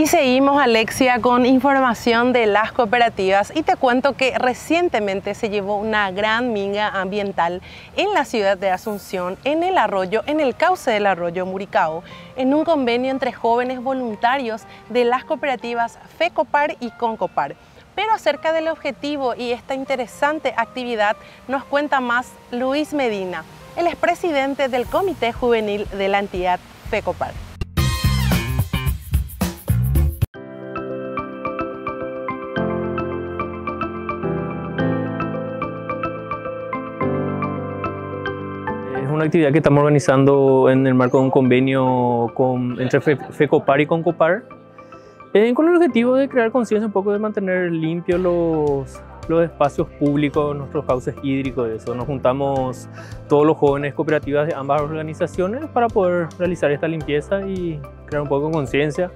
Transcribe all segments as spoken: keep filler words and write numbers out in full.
Y seguimos, Alexia, con información de las cooperativas, y te cuento que recientemente se llevó una gran minga ambiental en la ciudad de Asunción, en el arroyo, en el cauce del arroyo Muricao, en un convenio entre jóvenes voluntarios de las cooperativas FECOPAR y CONCOPAR. Pero acerca del objetivo y esta interesante actividad nos cuenta más Luis Medina, el expresidente del Comité Juvenil de la entidad FECOPAR. Una actividad que estamos organizando en el marco de un convenio con, entre FECOPAR y CONCOPAR, eh, con el objetivo de crear conciencia un poco de mantener limpios los, los espacios públicos, nuestros cauces hídricos. Eso. Nos juntamos todos los jóvenes cooperativas de ambas organizaciones para poder realizar esta limpieza y crear un poco de conciencia.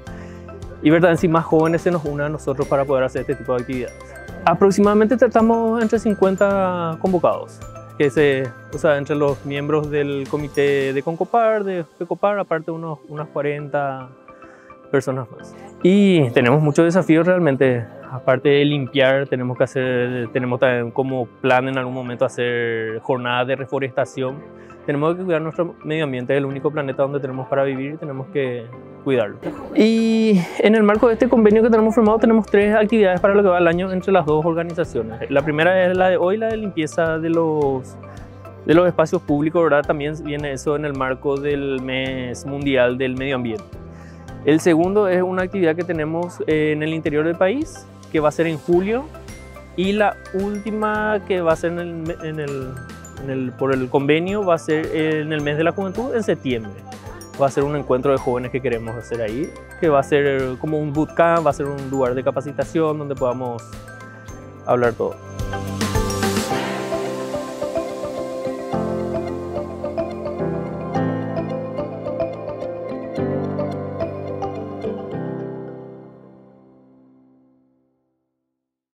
Y verdad, si más jóvenes se nos unen a nosotros para poder hacer este tipo de actividades. Aproximadamente tratamos entre cincuenta convocados. Que se, o sea, entre los miembros del comité de CONCOPAR, de FECOPAR, aparte unos, unas cuarenta personas más. Y tenemos muchos desafíos realmente. Aparte de limpiar, tenemos que hacer, tenemos también como plan en algún momento hacer jornadas de reforestación. Tenemos que cuidar nuestro medio ambiente, es el único planeta donde tenemos para vivir y tenemos que cuidarlo. Y en el marco de este convenio que tenemos firmado, tenemos tres actividades para lo que va el año entre las dos organizaciones. La primera es la de hoy, la de limpieza de los, de los espacios públicos, ¿verdad? También viene eso en el marco del mes mundial del medio ambiente. El segundo es una actividad que tenemos en el interior del país, que va a ser en julio, y la última que va a ser en el, en el, en el, por el convenio va a ser en el mes de la juventud, en septiembre. Va a ser un encuentro de jóvenes que queremos hacer ahí, que va a ser como un bootcamp, va a ser un lugar de capacitación donde podamos hablar todo.